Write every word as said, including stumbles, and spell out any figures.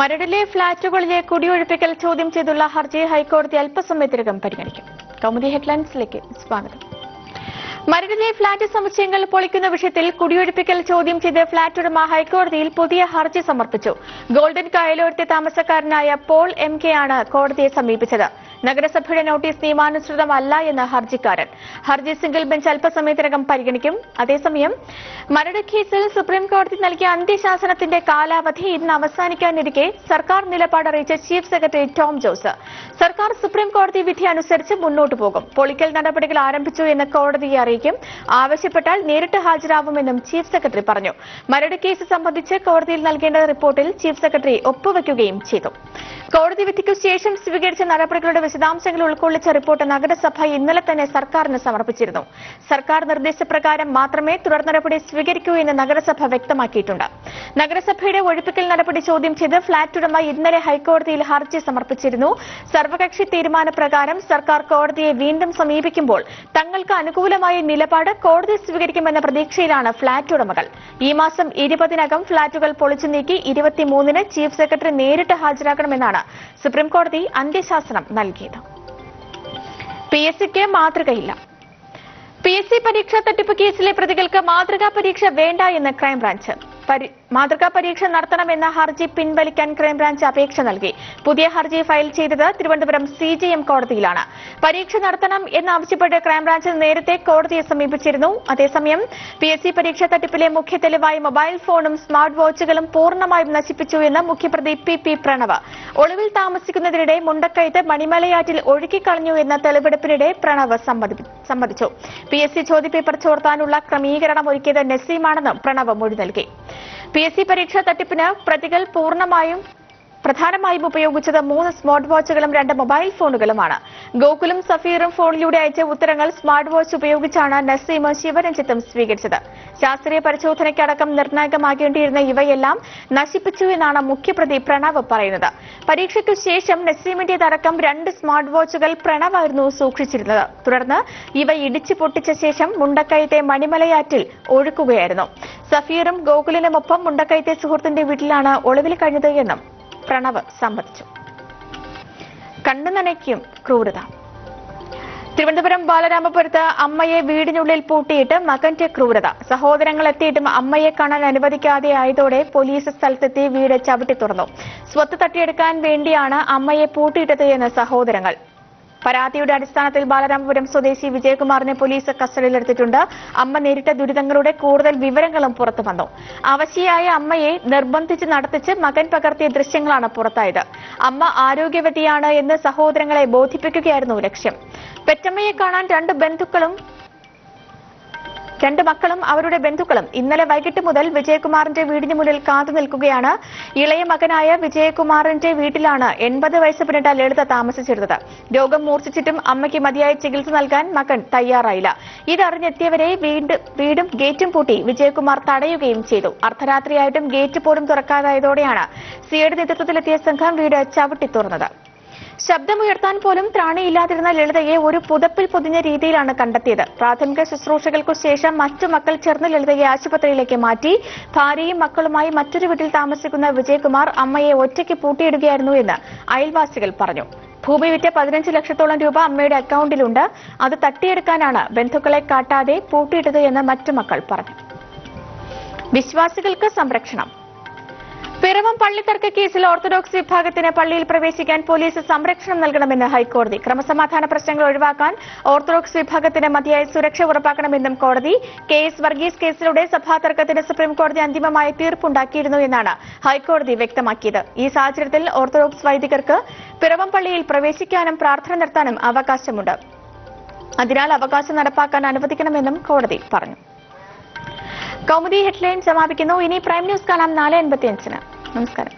മരടിലെ ഫ്ളാറ്റുകളിലെ കുടിയൊഴിപ്പിക്കൽ ചോദ്യം ചെയ്തുള്ള ഹർജി ഹൈക്കോടതി അല്പസമയത്തിനകം പരിഗണിക്കും. കൗമുദി ഹെഡ്ലൈൻസിലേക്ക് സ്വാഗതം. മരടിലെ ഫ്ളാറ്റ് സമുച്ചയങ്ങൾ പൊളിക്കുന്ന വിഷയത്തിൽ കുടിയൊഴിപ്പിക്കൽ ചോദ്യം ചെയ്ത് ഫ്ളാറ്റ് ഉടമ ഹൈക്കോടതിയിൽ പുതിയ ഹർജി സമർപ്പിച്ചു. ഗോൾഡൻ കായലോരത്തെ താമസക്കാരനായ പോൾ എം കെ ആണ് കോടതിയെ സമീപിച്ചത്. നഗരസഭയുടെ നോട്ടീസ് നിയമാനുസൃതമല്ല എന്ന് ഹർജിക്കാരൻ. ഹർജി സിംഗിൾ ബെഞ്ച് അല്പസമയത്തിനകം പരിഗണിക്കും. അതേസമയം മരട് കേസിൽ സുപ്രീംകോടതി നൽകിയ അന്ത്യശാസനത്തിന്റെ കാലാവധി ഇന്ന് അവസാനിക്കാനിരിക്കെ സർക്കാർ നിലപാട് അറിയിച്ച ചീഫ് സെക്രട്ടറി ടോം ജോസ്, സർക്കാർ സുപ്രീംകോടതി വിധി അനുസരിച്ച് മുന്നോട്ടു പോകും, പൊളിക്കൽ നടപടികൾ ആരംഭിച്ചു എന്ന് കോടതിയെ അറിയിക്കും, ആവശ്യപ്പെട്ടാൽ നേരിട്ട് ഹാജരാവുമെന്നും ചീഫ് സെക്രട്ടറി പറഞ്ഞു. മരട് കേസ് സംബന്ധിച്ച് കോടതിയിൽ നൽകേണ്ട റിപ്പോർട്ടിൽ ചീഫ് സെക്രട്ടറി ഒപ്പുവയ്ക്കുകയും ചെയ്തു. കോടതി വിധിക്കു ശേഷം സ്വീകരിച്ച നടപടികളുടെ വിശദാംശങ്ങൾ ഉൾക്കൊള്ളിച്ച റിപ്പോർട്ട് നഗരസഭ ഇന്നലെ തന്നെ സർക്കാരിന് സമർപ്പിച്ചിരുന്നു. സർക്കാർ നിർദ്ദേശപ്രകാരം മാത്രമേ തുടർ നടപടി സ്വീകരിക്കൂ എന്ന് നഗരസഭ വ്യക്തമാക്കിയിട്ടുണ്ട്. നഗരസഭയുടെ ഒഴിപ്പിക്കൽ നടപടി ചോദ്യം ചെയ്ത് ഫ്ളാറ്റ് ഉടമ ഇന്നലെ ഹൈക്കോടതിയിൽ ഹർജി സമർപ്പിച്ചിരുന്നു. സർവകക്ഷി തീരുമാനപ്രകാരം സർക്കാർ കോടതിയെ വീണ്ടും സമീപിക്കുമ്പോൾ തങ്ങൾക്ക് അനുകൂലമായ നിലപാട് കോടതി സ്വീകരിക്കുമെന്ന പ്രതീക്ഷയിലാണ് ഫ്ളാറ്റ് ഉടമകൾ. ഈ മാസം ഇരുപതിനകം ഫ്ളാറ്റുകൾ പൊളിച്ചു നീക്കി ഇരുപത്തിമൂന്നിന് ചീഫ് സെക്രട്ടറി നേരിട്ട് ഹാജരാക്കണമെന്നാണ് സുപ്രീംകോടതി അന്ത്യശാസനം നൽകിയത്. പി എസ് സിക്ക് മാതൃകയില്ല. പി എസ് സി പരീക്ഷാ തട്ടിപ്പ് കേസിലെ പ്രതികൾക്ക് മാതൃകാ പരീക്ഷ വേണ്ട എന്ന് ക്രൈംബ്രാഞ്ച്. മാതൃകാ പരീക്ഷ നടത്തണമെന്ന ഹർജി പിൻവലിക്കാൻ ക്രൈംബ്രാഞ്ച് അപേക്ഷ നൽകി. പുതിയ ഹർജി ഫയൽ ചെയ്തത് തിരുവനന്തപുരം സി ജെ എം കോടതിയിലാണ്. പരീക്ഷ നടത്തണം എന്നാവശ്യപ്പെട്ട് ക്രൈംബ്രാഞ്ച് നേരത്തെ കോടതിയെ സമീപിച്ചിരുന്നു. അതേസമയം പി എസ് സി പരീക്ഷാ തട്ടിപ്പിലെ മുഖ്യ തെളിവായി മൊബൈൽ ഫോണും സ്മാർട്ട് വാച്ചുകളും പൂർണ്ണമായും നശിപ്പിച്ചു എന്ന് മുഖ്യപ്രതി പി പി പ്രണവ്. ഒളിവിൽ താമസിക്കുന്നതിനിടെ മുണ്ടക്കയത്ത് മണിമലയാറ്റിൽ ഒഴുക്കിക്കളഞ്ഞു എന്ന തെളിവെടുപ്പിനിടെ പ്രണവ് സമ്മതിച്ചു. പി എസ് സി ചോദ്യപേപ്പർ ചോർത്താനുള്ള ക്രമീകരണം ഒരുക്കിയത് നസീമാണെന്നും പ്രണവ് മൊഴി നൽകി. പി എസ് സി പരീക്ഷാ തട്ടിപ്പിന് പ്രതികൾ പൂർണ്ണമായും പ്രധാനമായും ഉപയോഗിച്ചത് മൂന്ന് സ്മാർട്ട് വാച്ചുകളും രണ്ട് മൊബൈൽ ഫോണുകളുമാണ്. ഗോകുലും സഫീറും ഫോണിലൂടെ അയച്ച ഉത്തരങ്ങൾ സ്മാർട്ട് വാച്ച് ഉപയോഗിച്ചാണ് നസീമും ശിവരഞ്ജിത്തും സ്വീകരിച്ചത്. ശാസ്ത്രീയ പരിശോധനയ്ക്കടക്കം നിർണായകമാകേണ്ടിയിരുന്ന ഇവയെല്ലാം നശിപ്പിച്ചു എന്നാണ് മുഖ്യപ്രതി പ്രണവ് പറയുന്നത്. പരീക്ഷയ്ക്കു ശേഷം നസീമിന്റേതടക്കം രണ്ട് സ്മാർട്ട് വാച്ചുകൾ പ്രണവായിരുന്നു സൂക്ഷിച്ചിരുന്നത്. തുടർന്ന് ഇവ ഇടിച്ചു പൊട്ടിച്ച ശേഷം മുണ്ടക്കയത്തെ മണിമലയാറ്റിൽ ഒഴുക്കുകയായിരുന്നു. സഫീറും ഗോകുലിനുമൊപ്പം മുണ്ടക്കയത്തെ സുഹൃത്തിന്റെ വീട്ടിലാണ് ഒളിവിൽ കഴിഞ്ഞത് എന്നും പ്രണവ് സമ്മതിച്ചു. കണ്ണു നനയ്ക്കും ക്രൂരത. തിരുവനന്തപുരം ബാലരാമപുരത്ത് അമ്മയെ വീടിനുള്ളിൽ പൂട്ടിയിട്ട് മകന്റെ ക്രൂരത. സഹോദരങ്ങൾ എത്തിയിട്ടും അമ്മയെ കാണാൻ അനുവദിക്കാതെ ആയതോടെ പോലീസ് സ്ഥലത്തെത്തി വീട് ചവിട്ടി തുറന്നു. സ്വത്ത് തട്ടിയെടുക്കാൻ വേണ്ടിയാണ് അമ്മയെ പൂട്ടിയിട്ടത് എന്ന് സഹോദരങ്ങൾ. പരാതിയുടെ അടിസ്ഥാനത്തിൽ ബാലരാമപുരം സ്വദേശി വിജയകുമാറിനെ പോലീസ് കസ്റ്റഡിയിലെടുത്തിട്ടുണ്ട്. അമ്മ നേരിട്ട ദുരിതങ്ങളുടെ കൂടുതൽ വിവരങ്ങളും പുറത്തുവന്നു. അവശിയായ അമ്മയെ നിർബന്ധിച്ച് നടത്തിച്ച് മകൻ പകർത്തിയ ദൃശ്യങ്ങളാണ് പുറത്തായത്. അമ്മ ആരോഗ്യവതിയാണ് എന്ന് സഹോദരങ്ങളെ ബോധിപ്പിക്കുകയായിരുന്നു ലക്ഷ്യം. പെറ്റമ്മയെ കാണാൻ രണ്ട് ബന്ധുക്കളും രണ്ട് മക്കളും അവരുടെ ബന്ധുക്കളും ഇന്നലെ വൈകിട്ട് മുതൽ വിജയകുമാറിന്റെ വീടിന് മുന്നിൽ കാത്തു നിൽക്കുകയാണ്. ഇളയ മകനായ വിജയകുമാറിന്റെ വീട്ടിലാണ് എൺപത് വയസ്സ് പിന്നിട്ട ലളിത താമസിച്ചിരുന്നത്. രോഗം മൂർച്ഛിച്ചിട്ടും അമ്മയ്ക്ക് മതിയായ ചികിത്സ നൽകാൻ മകൻ തയ്യാറായില്ല. ഇതറിഞ്ഞെത്തിയവരെ വീടും ഗേറ്റും പൂട്ടി വിജയകുമാർ തടയുകയും ചെയ്തു. അർദ്ധരാത്രിയായിട്ടും ഗേറ്റ് പോലും തുറക്കാതായതോടെയാണ് സിയുടെ നേതൃത്വത്തിലെത്തിയ സംഘം വീട് ചവിട്ടി തുറന്നത്. ശബ്ദമുയർത്താൻ പോലും ത്രാണിയില്ലാതിരുന്ന ലളിതയെ ഒരു പുതപ്പിൽ പൊതിഞ്ഞ രീതിയിലാണ് കണ്ടെത്തിയത്. പ്രാഥമിക ശുശ്രൂഷകൾക്കു ശേഷം മറ്റു മക്കൾ ചേർന്ന് ലളിതയെ ആശുപത്രിയിലേക്ക് മാറ്റി. ഭാര്യയും മക്കളുമായി മറ്റൊരു വീട്ടിൽ താമസിക്കുന്ന വിജയകുമാർ അമ്മയെ ഒറ്റയ്ക്ക് പൂട്ടിയിടുകയായിരുന്നു എന്ന് അയൽവാസികൾ പറഞ്ഞു. ഭൂമി വിറ്റ പതിനഞ്ച് ലക്ഷത്തോളം രൂപ അമ്മയുടെ അക്കൌണ്ടിലുണ്ട്. അത് തട്ടിയെടുക്കാനാണ് ബന്ധുക്കളെ കാട്ടാതെ പൂട്ടിയിട്ടത് എന്ന് മറ്റു മക്കൾ പറഞ്ഞു. വിശ്വാസികൾക്ക് സംരക്ഷണം. പിറവം പള്ളിത്തർക്ക കേസിൽ ഓർത്തഡോക്സ് വിഭാഗത്തിന് പള്ളിയിൽ പ്രവേശിക്കാൻ പോലീസ് സംരക്ഷണം നൽകണമെന്ന് ഹൈക്കോടതി. ക്രമസമാധാന പ്രശ്നങ്ങൾ ഒഴിവാക്കാൻ ഓർത്തഡോക്സ് വിഭാഗത്തിന് മതിയായ സുരക്ഷ ഉറപ്പാക്കണമെന്നും കോടതി. കെ എസ് വർഗീസ് കേസിലൂടെ സഭാതർക്കത്തിന് സുപ്രീംകോടതി അന്തിമമായ തീർപ്പുണ്ടാക്കിയിരുന്നു എന്നാണ് ഹൈക്കോടതി വ്യക്തമാക്കിയത്. ഈ സാഹചര്യത്തിൽ ഓർത്തഡോക്സ് വൈദികർക്ക് പിറവം പള്ളിയിൽ പ്രവേശിക്കാനും പ്രാർത്ഥന നടത്താനും അവകാശമുണ്ട്. അതിനാൽ അവകാശം നടപ്പാക്കാൻ അനുവദിക്കണമെന്നും കോടതി പറഞ്ഞു. കൗമുദി ഹെഡ്ലൈൻ സമാപിക്കുന്നു. ഇനി പ്രൈം ന്യൂസ് കാണാം നാല് അൻപത്തിയഞ്ചിന്. നമസ്കാരം.